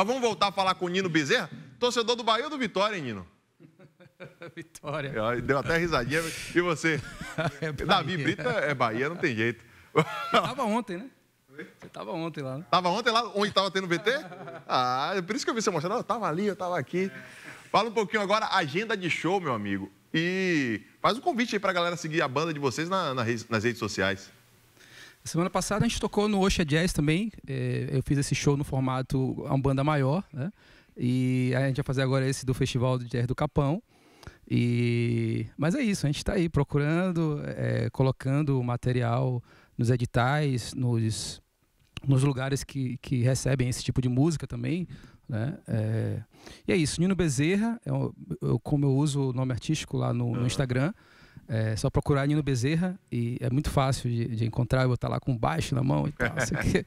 Mas vamos voltar a falar com o Nino Bezerra, torcedor do Bahia ou do Vitória, hein, Nino? Vitória. Deu até risadinha. E você? É Davi Brito é Bahia, não tem jeito. Você tava ontem, né? Você tava ontem lá, né? Tava ontem lá onde tava tendo VT? Ah, por isso que eu vi você mostrando. Eu tava ali, eu tava aqui. Fala um pouquinho agora, agenda de show, meu amigo. E faz um convite aí pra galera seguir a banda de vocês nas redes sociais. Semana passada a gente tocou no Oxa Jazz também. Eu fiz esse show no formato uma banda maior, né? E a gente vai fazer agora esse do Festival do Jair do Capão. Mas é isso, a gente está aí procurando, colocando material nos editais, nos lugares que recebem esse tipo de música também, né? E é isso, Nino Bezerra, como eu uso o nome artístico lá no Instagram, é só procurar Nino Bezerra e é muito fácil de encontrar, eu vou estar lá com baixo na mão e tal, isso aqui.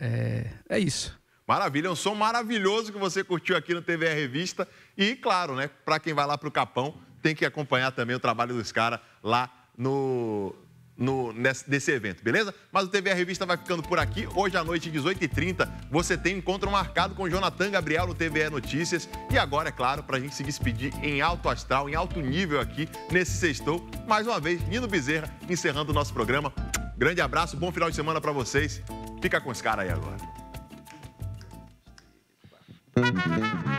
É isso. Maravilha, é um som maravilhoso que você curtiu aqui no TVE Revista. E, claro, né, para quem vai lá para o Capão, tem que acompanhar também o trabalho dos caras lá nesse evento, beleza? Mas o TVE Revista vai ficando por aqui. Hoje à noite, 18h30, você tem encontro marcado com Jonathan Gabriel no TVE Notícias. E agora, é claro, para a gente se despedir em alto astral, em alto nível aqui, nesse sextou. Mais uma vez, Nino Bezerra, encerrando o nosso programa. Grande abraço, bom final de semana para vocês. Fica com os caras aí agora. Thank you.